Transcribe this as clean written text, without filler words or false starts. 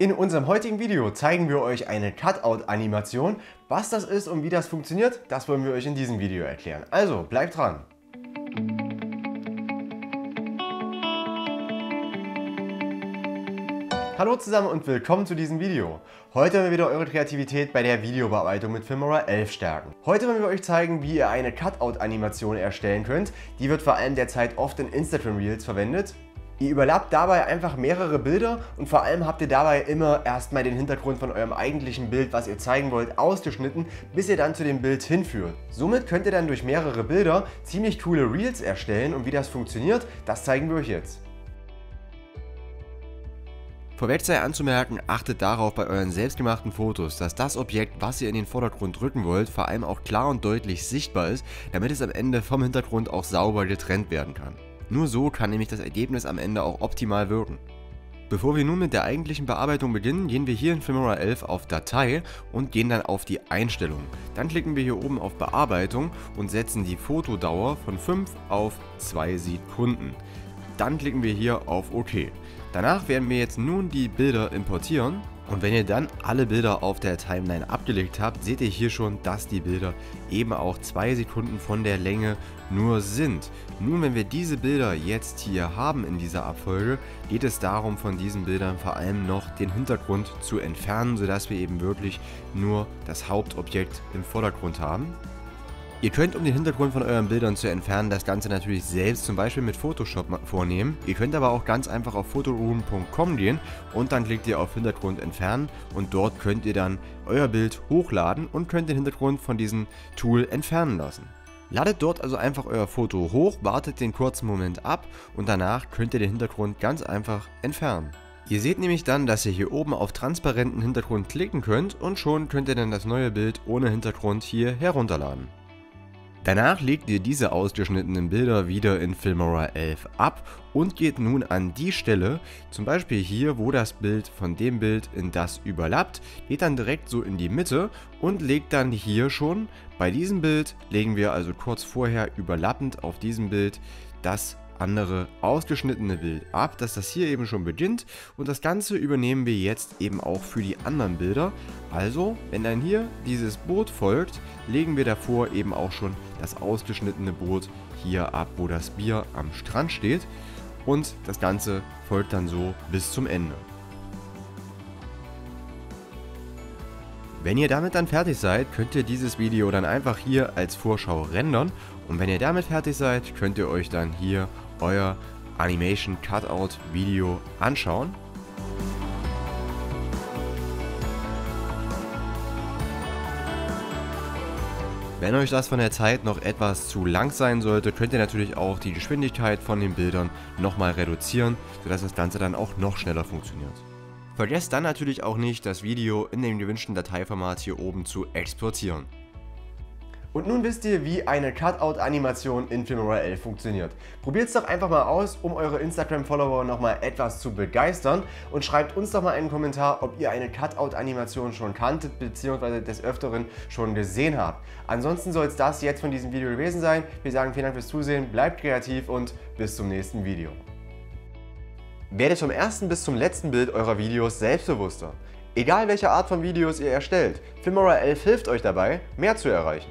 In unserem heutigen Video zeigen wir euch eine Cutout-Animation. Was das ist und wie das funktioniert, das wollen wir euch in diesem Video erklären. Also bleibt dran! Hallo zusammen und willkommen zu diesem Video. Heute wollen wir wieder eure Kreativität bei der Videobearbeitung mit Filmora 11 stärken. Heute wollen wir euch zeigen, wie ihr eine Cutout-Animation erstellen könnt. Die wird vor allem derzeit oft in Instagram Reels verwendet. Ihr überlappt dabei einfach mehrere Bilder und vor allem habt ihr dabei immer erstmal den Hintergrund von eurem eigentlichen Bild, was ihr zeigen wollt, ausgeschnitten, bis ihr dann zu dem Bild hinführt. Somit könnt ihr dann durch mehrere Bilder ziemlich coole Reels erstellen und wie das funktioniert, das zeigen wir euch jetzt. Vorweg sei anzumerken, achtet darauf bei euren selbstgemachten Fotos, dass das Objekt, was ihr in den Vordergrund rücken wollt, vor allem auch klar und deutlich sichtbar ist, damit es am Ende vom Hintergrund auch sauber getrennt werden kann. Nur so kann nämlich das Ergebnis am Ende auch optimal wirken. Bevor wir nun mit der eigentlichen Bearbeitung beginnen, gehen wir hier in Filmora 11 auf Datei und gehen dann auf die Einstellungen. Dann klicken wir hier oben auf Bearbeitung und setzen die Fotodauer von 5 auf 2 Sekunden. Dann klicken wir hier auf OK. Danach werden wir jetzt nun die Bilder importieren. Und wenn ihr dann alle Bilder auf der Timeline abgelegt habt, seht ihr hier schon, dass die Bilder eben auch 2 Sekunden von der Länge nur sind. Nun, wenn wir diese Bilder jetzt hier haben in dieser Abfolge, geht es darum, von diesen Bildern vor allem noch den Hintergrund zu entfernen, sodass wir eben wirklich nur das Hauptobjekt im Vordergrund haben. Ihr könnt, um den Hintergrund von euren Bildern zu entfernen, das Ganze natürlich selbst zum Beispiel mit Photoshop vornehmen. Ihr könnt aber auch ganz einfach auf photoroom.com gehen und dann klickt ihr auf Hintergrund entfernen und dort könnt ihr dann euer Bild hochladen und könnt den Hintergrund von diesem Tool entfernen lassen. Ladet dort also einfach euer Foto hoch, wartet den kurzen Moment ab und danach könnt ihr den Hintergrund ganz einfach entfernen. Ihr seht nämlich dann, dass ihr hier oben auf transparenten Hintergrund klicken könnt und schon könnt ihr dann das neue Bild ohne Hintergrund hier herunterladen. Danach legt ihr diese ausgeschnittenen Bilder wieder in Filmora 11 ab und geht nun an die Stelle, zum Beispiel hier, wo das Bild von dem Bild in das überlappt, geht dann direkt so in die Mitte und legt dann hier schon, bei diesem Bild legen wir also kurz vorher überlappend auf diesem Bild das andere ausgeschnittene Bild ab, dass das hier eben schon beginnt und das Ganze übernehmen wir jetzt eben auch für die anderen Bilder. Also, wenn dann hier dieses Boot folgt, legen wir davor eben auch schon das ausgeschnittene Boot hier ab, wo das Bier am Strand steht und das Ganze folgt dann so bis zum Ende. Wenn ihr damit dann fertig seid, könnt ihr dieses Video dann einfach hier als Vorschau rendern und wenn ihr damit fertig seid, könnt ihr euch dann hier euer Animation Cutout Video anschauen. Wenn euch das von der Zeit noch etwas zu lang sein sollte, könnt ihr natürlich auch die Geschwindigkeit von den Bildern nochmal reduzieren, sodass das Ganze dann auch noch schneller funktioniert. Vergesst dann natürlich auch nicht, das Video in dem gewünschten Dateiformat hier oben zu exportieren. Und nun wisst ihr, wie eine Cutout-Animation in Filmora 11 funktioniert. Probiert es doch einfach mal aus, um eure Instagram-Follower nochmal etwas zu begeistern und schreibt uns doch mal einen Kommentar, ob ihr eine Cutout-Animation schon kanntet bzw. des Öfteren schon gesehen habt. Ansonsten soll es das jetzt von diesem Video gewesen sein. Wir sagen vielen Dank fürs Zusehen, bleibt kreativ und bis zum nächsten Video. Werdet vom ersten bis zum letzten Bild eurer Videos selbstbewusster. Egal welche Art von Videos ihr erstellt, Filmora 11 hilft euch dabei, mehr zu erreichen.